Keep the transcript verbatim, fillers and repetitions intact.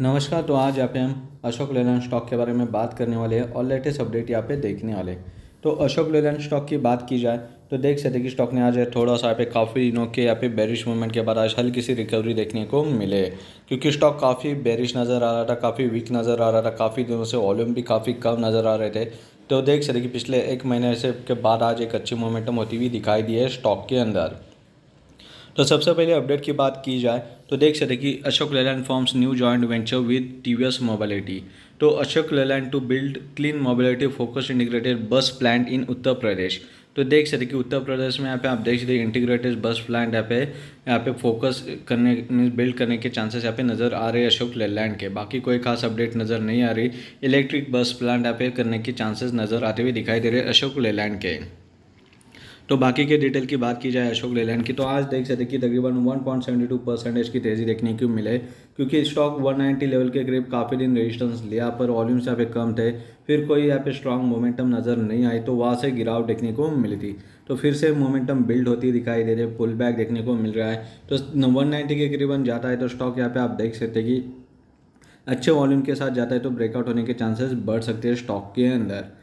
नमस्कार। तो आज यहाँ पे हम अशोक लेलैंड स्टॉक के बारे में बात करने वाले हैं और लेटेस्ट अपडेट यहाँ पे देखने वाले। तो अशोक लेलैंड स्टॉक की बात की जाए तो देख सकते कि स्टॉक ने आज थोड़ा सा यहाँ पे काफ़ी दिनों के यहाँ पे बेरिश मूवमेंट के बाद आज हल्की सी रिकवरी देखने को मिले, क्योंकि स्टॉक काफ़ी बेरिश नज़र आ रहा था, काफ़ी वीक नज़र आ रहा था, काफ़ी दिनों से वॉल्यूम भी काफ़ी कम नज़र आ रहे थे। तो देख सकते कि पिछले एक महीने से के बाद आज एक अच्छी मोमेंटम होती हुई दिखाई दी है स्टॉक के अंदर। तो सबसे पहले अपडेट की बात की जाए तो देख सकते कि Ashok Leyland forms new joint venture with TVS mobility. तो Ashok Leyland to build clean mobility focus integrated bus plant in Uttar Pradesh. तो देख सकते कि उत्तर प्रदेश में यहाँ पे आप देख सकते इंटीग्रेटेड बस प्लांट यहाँ पे यहाँ पे फोकस करने बिल्ड करने के चांसेस यहाँ पे नज़र आ रहे हैं अशोक लेलैंड के। बाकी कोई खास अपडेट नज़र नहीं आ रही। इलेक्ट्रिक बस प्लांट यहाँ पे करने के चांसेस नज़र आते हुए दिखाई दे रहे हैं अशोक लेलैंड के। तो बाकी के डिटेल की बात की जाए अशोक लेलैंड की तो आज देख सकते कि तकरीबन one point seven two percentage की तेज़ी देखने को मिले, क्योंकि स्टॉक वन नाइंटी लेवल के करीब काफ़ी दिन रेजिस्टेंस लिया पर वॉल्यूम्स यहाँ पे कम थे, फिर कोई यहाँ पे स्ट्रांग मोमेंटम नज़र नहीं आई तो वहाँ से गिरावट देखने को मिली थी। तो फिर से मोमेंटम बिल्ड होती दिखाई दे रही है, पुल बैक देखने को मिल रहा है। तो वन नाइंटी के करीबन जाता है तो स्टॉक यहाँ पर आप देख सकते कि अच्छे वॉल्यूम के साथ जाता है तो ब्रेकआउट होने के चांसेस बढ़ सकते हैं स्टॉक के अंदर।